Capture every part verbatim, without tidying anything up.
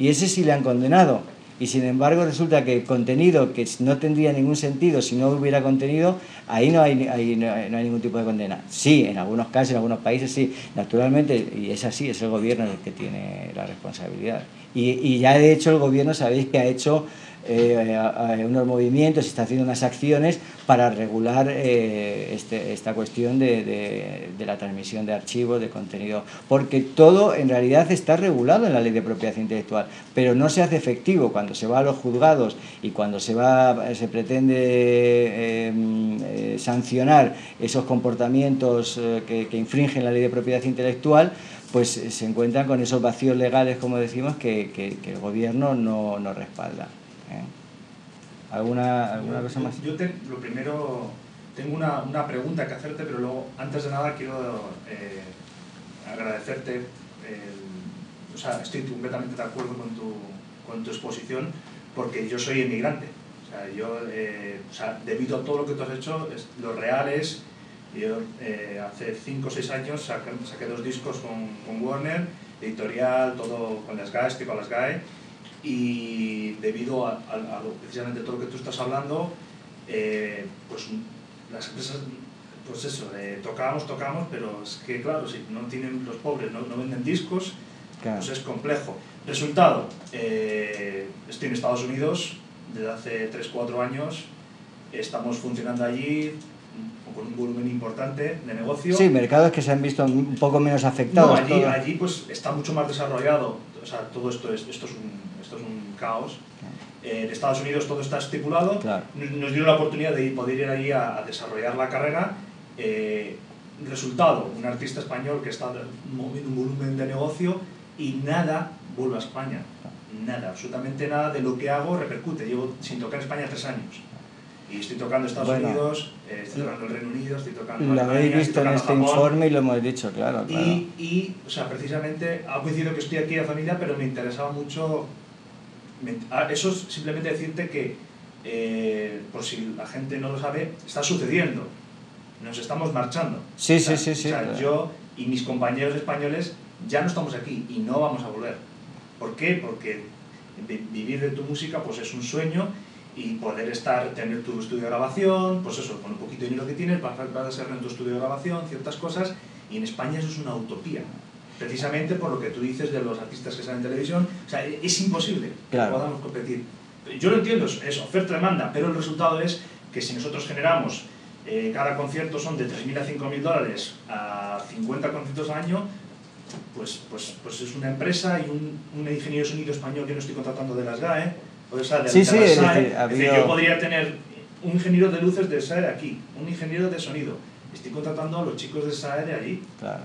y ese sí le han condenado. Y sin embargo resulta que contenido que no tendría ningún sentido si no hubiera contenido, ahí no hay, ahí no hay, no hay ningún tipo de condena. Sí, en algunos casos, en algunos países sí, naturalmente, y es así, es el gobierno el que tiene la responsabilidad. Y, y ya de hecho el gobierno, sabéis que ha hecho eh, unos movimientos, está haciendo unas acciones para regular eh, este, esta cuestión de, de, de la transmisión de archivos, de contenido, porque todo en realidad está regulado en la ley de propiedad intelectual, pero no se hace efectivo cuando se va a los juzgados y cuando se va se pretende eh, eh, sancionar esos comportamientos eh, que, que infringen la ley de propiedad intelectual, pues se encuentran con esos vacíos legales, como decimos, que, que, que el gobierno no, no respalda. ¿eh? ¿Alguna, alguna cosa más? Yo te, lo primero, tengo una, una pregunta que hacerte, pero luego, antes de nada, quiero eh, agradecerte. Eh, o sea, estoy completamente de acuerdo con tu, con tu exposición, porque yo soy inmigrante. O sea, yo, eh, o sea, debido a todo lo que tú has hecho, es, lo real es... Yo eh, hace cinco o seis años saqué, saqué dos discos con, con Warner, editorial, todo con las S G A E, con las S G A E, y debido a, a, a precisamente todo lo que tú estás hablando, eh, pues las empresas, pues eso, eh, tocamos, tocamos, pero es que claro, si no tienen los pobres, no, no venden discos, claro. Pues es complejo. Resultado, eh, estoy en Estados Unidos desde hace tres o cuatro años, estamos funcionando allí, con un volumen importante de negocio. Sí, mercados que se han visto un poco menos afectados. No, allí, allí pues está mucho más desarrollado, o sea, todo esto es, esto es, un, esto es un caos. Claro. Eh, en Estados Unidos todo está estipulado, claro. Nos dio la oportunidad de poder ir allí a, a desarrollar la carrera. Eh, resultado, un artista español que está moviendo un volumen de negocio y nada vuelve a España, nada, absolutamente nada de lo que hago repercute. Llevo sin tocar España tres años. Y estoy tocando Estados bueno, Unidos, eh, estoy tocando el Reino Unido, estoy tocando... Lo España, habéis visto en este Japón. Informe y lo hemos dicho, claro. claro. Y, y, o sea, precisamente, ha coincidido que estoy aquí a familia, pero me interesaba mucho... Me, eso es simplemente decirte que, eh, por si la gente no lo sabe, está sucediendo. Nos estamos marchando. Sí, o sea, sí, sí. sí o sea, claro. Yo y mis compañeros españoles ya no estamos aquí y no vamos a volver. ¿Por qué? Porque vivir de tu música pues es un sueño... y poder estar, tener tu estudio de grabación, pues eso, con un poquito de dinero que tienes, vas a hacer en tu estudio de grabación, ciertas cosas, y en España eso es una utopía, precisamente por lo que tú dices de los artistas que salen en televisión, o sea, es imposible claro. que podamos competir. Yo lo entiendo, es oferta-demanda, pero el resultado es que si nosotros generamos, eh, cada concierto son de tres mil a cinco mil dólares a cincuenta conciertos al año, pues, pues, pues es una empresa y un, un ingeniero de sonido español que no estoy contratando de las G A E, o sea, de sí, sí, S A E, decir, habido... decir, yo podría tener un ingeniero de luces de S A E aquí, un ingeniero de sonido. Estoy contratando a los chicos de S A E de allí. Claro.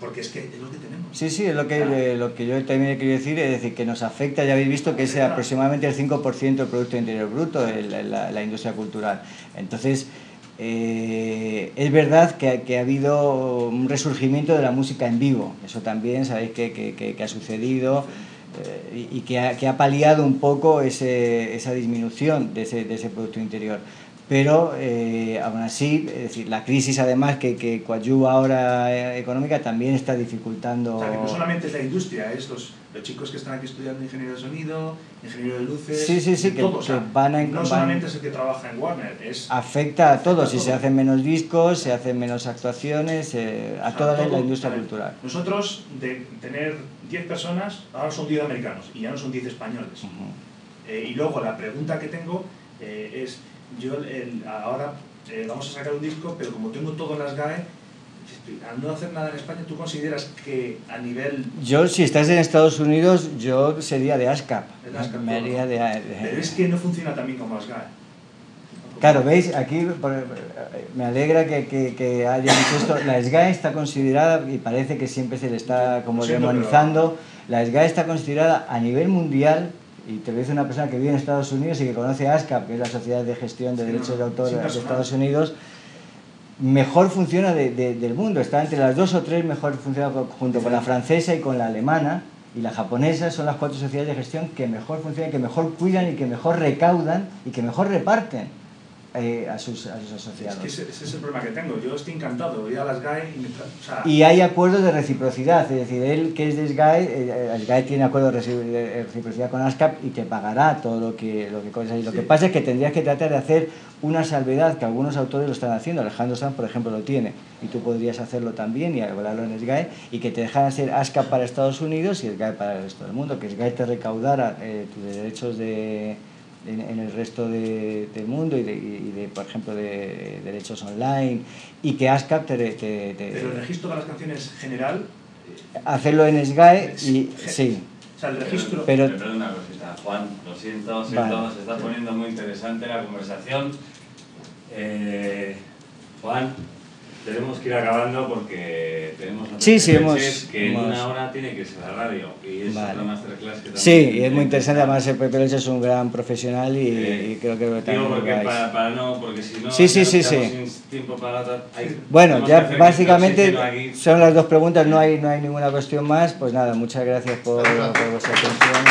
Porque es que es lo que tenemos. Sí, sí, es lo que, claro. eh, lo que yo también quería decir, es decir, que nos afecta, ya habéis visto que es claro. aproximadamente el cinco por ciento del Producto Interior Bruto, el, la, la industria cultural. Entonces, eh, es verdad que, que ha habido un resurgimiento de la música en vivo. Eso también sabéis que, que, que, que ha sucedido. Sí. Eh, y que ha, que ha paliado un poco ese, esa disminución de ese, de ese Producto Interior. Pero eh, aún así, es decir, la crisis además que, que coadyuva ahora económica también está dificultando... O sea, que no solamente es la industria, es los, los chicos que están aquí estudiando ingeniería de sonido, ingeniería de luces... Sí, sí, sí, que, todo. O sea, que van a... No solamente es el que trabaja en Warner, es... Afecta a todos, si se hacen menos discos, se hacen menos actuaciones, eh, a o sea, toda todo, la industria ver, cultural. Nosotros, de tener diez personas, ahora son diez americanos y ya no son diez españoles. Uh-huh. eh, y luego la pregunta que tengo eh, es... Yo el, ahora eh, vamos a sacar un disco, pero como tengo todo en las G A E, al no hacer nada en España, ¿tú consideras que a nivel...? Yo, si estás en Estados Unidos, yo sería de ASCAP. ASCAP me haría de, de... Pero es que no funciona tan bien como las G A E. Claro, veis, aquí me alegra que, que, que hayan puesto... La S G A E está considerada, y parece que siempre se le está como demonizando, la S G A E está considerada a nivel mundial... Y te lo dice una persona que vive en Estados Unidos y que conoce a ASCAP, que es la Sociedad de Gestión de sí, Derechos de Autor sí, de Estados Unidos, mejor funciona de, de, del mundo. Está entre las dos o tres mejor funciona junto con la francesa y con la alemana y la japonesa. Son las cuatro sociedades de gestión que mejor funcionan, que mejor cuidan y que mejor recaudan y que mejor reparten. eh, a, sus, a sus asociados. Es que ese es el problema que tengo. Yo estoy encantado. Voy a las S G A E y me tra o sea... Y hay acuerdos de reciprocidad. Es decir, él que es de S G A E, eh, S G A E tiene acuerdos de reciprocidad con ASCAP y te pagará todo lo que, lo que cobres ahí. Lo sí. que pasa es que tendrías que tratar de hacer una salvedad que algunos autores lo están haciendo. Alejandro Sanz, por ejemplo, lo tiene. Y tú podrías hacerlo también y elaborarlo en S G A E y que te dejaran ser ASCAP para Estados Unidos y S G A E para el resto del mundo. Que S G A E te recaudara eh, tus derechos de... En, en el resto de, del mundo y de, y de, por ejemplo, de derechos online, y que ASCAP te... te, te Pero el registro de las canciones general... Hacerlo en S G A E y... Sí. sí. O sea, el registro... Pero, pero, pero una cosita, Juan, lo siento, siento vale. se está poniendo muy interesante la conversación. Eh, Juan, tenemos que ir acabando porque tenemos... Sí, sí, hemos... Que en hemos... una hora tiene que ser la radio, y es vale. otra masterclass que también... Sí, y es muy interesante, además el Pepe Leche es un gran profesional y, sí. y creo que lo también porque para, para no, porque si no... Sí, sí, sí, sí. Tiempo para otra, hay, bueno, ya básicamente son las dos preguntas, no hay, no hay ninguna cuestión más, pues nada, muchas gracias por, por vuestra atención.